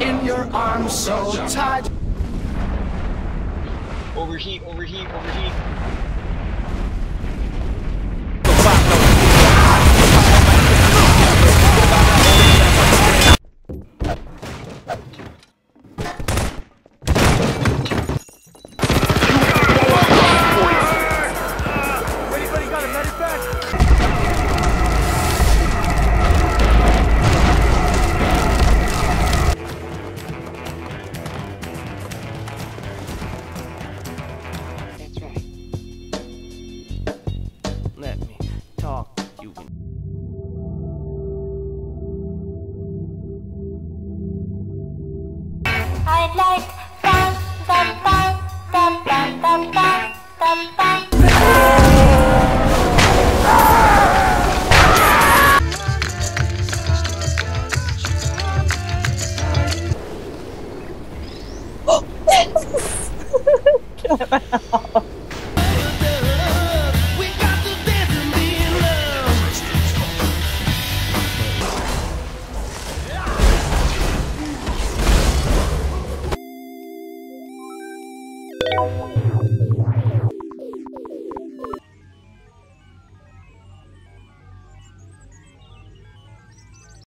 In your arms so tight. Overheat, overheat, overheat. I like bam bam bam bam bam bam bam bam.